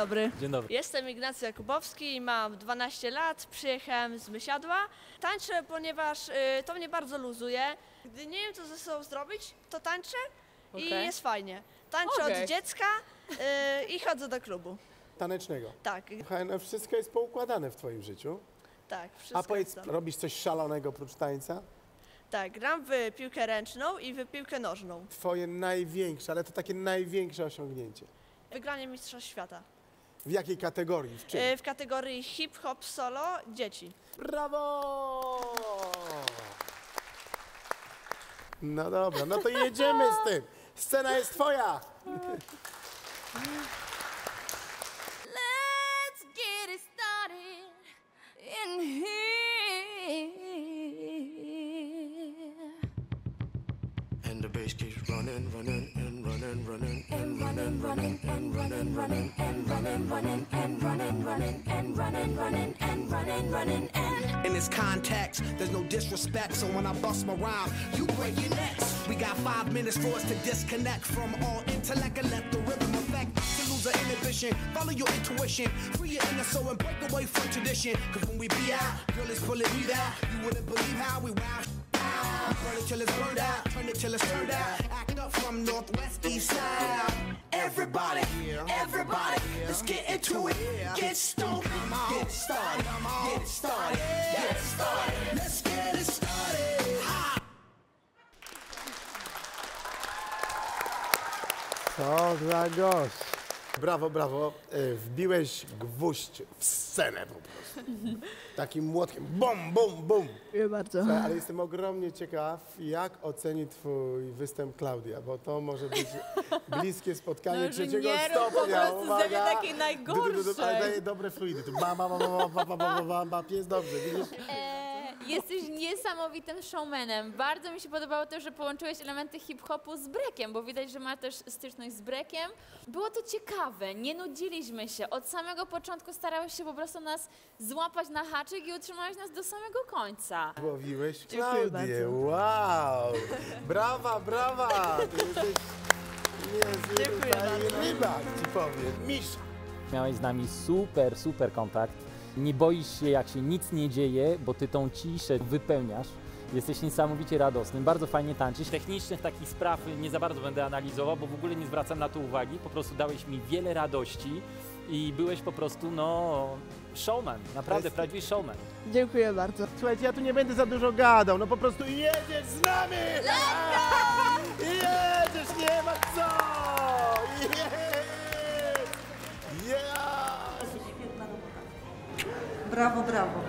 dobry. Dzień dobry. Jestem Ignacy Jakubowski i mam 12 lat. Przyjechałem z Mysiadła. Tańczę, ponieważ to mnie bardzo luzuje. Gdy nie wiem, co ze sobą zrobić, to tańczę i jest fajnie. Tańczę od dziecka i chodzę do klubu. Tanecznego? Tak. No, wszystko jest poukładane w twoim życiu? Tak, wszystko. A powiedz, robisz coś szalonego oprócz tańca? Tak, gram w piłkę ręczną i w piłkę nożną. Twoje największe, ale to takie największe osiągnięcie? Wygranie Mistrzostw Świata. W jakiej kategorii? W czym? W kategorii hip-hop solo dzieci. Brawo! No dobra, no to jedziemy z tym. Scena jest twoja. Let's get it started in here. And the bass keeps running, running, and running, running, and running, running, and running, running, and running, running, and running, running, and running, running, and running, running, and. In this context, there's no disrespect, so when I bust my rhyme, you break your necks. We got 5 minutes for us to disconnect from all intellect and let the rhythm affect. To lose our inhibition, follow your intuition, free your inner soul and break away from tradition. Cause when we be out, girl, it's pulling me down. You wouldn't believe how we wild out. Burn it till it's burned out, turn it till it's turned out. Act up from northwest, east side. Everybody, everybody, let's get into it. Get stoked, get started, get started, get started. Let's get it started. Co za gość. Brawo, brawo. Wbiłeś gwóźdź w scenę po prostu. Takim młotkiem. Bum, bum, bum. Dziękuję bardzo. Ale jestem ogromnie ciekaw, jak oceni twój występ Klaudia, bo to może być bliskie spotkanie trzeciego stopnia. Po prostu ze mnie takiej najgorszej. Daje dobre fluidy. Jest dobrze, widzisz? Jesteś niesamowitym showmanem. Bardzo mi się podobało to, że połączyłeś elementy hip-hopu z breakiem, bo widać, że ma też styczność z breakiem. Było to ciekawe, nie nudziliśmy się. Od samego początku starałeś się po prostu nas złapać na haczyk i utrzymałeś nas do samego końca. Łowiłeś Klaudię, wow! Brawa, brawa! Ty jesteś niezwykły rybak, ci powiem. Misz! Miałeś z nami super, super kontakt. Nie boisz się, jak się nic nie dzieje, bo ty tą ciszę wypełniasz. Jesteś niesamowicie radosny, bardzo fajnie tańczysz. Technicznych takich spraw nie za bardzo będę analizował, bo w ogóle nie zwracam na to uwagi. Po prostu dałeś mi wiele radości i byłeś po prostu, no, showman. Naprawdę, prawdziwy showman. Dziękuję bardzo. Słuchajcie, ja tu nie będę za dużo gadał, no po prostu jedziesz z nami! Jedziesz, nie ma co! Brawo, brawo.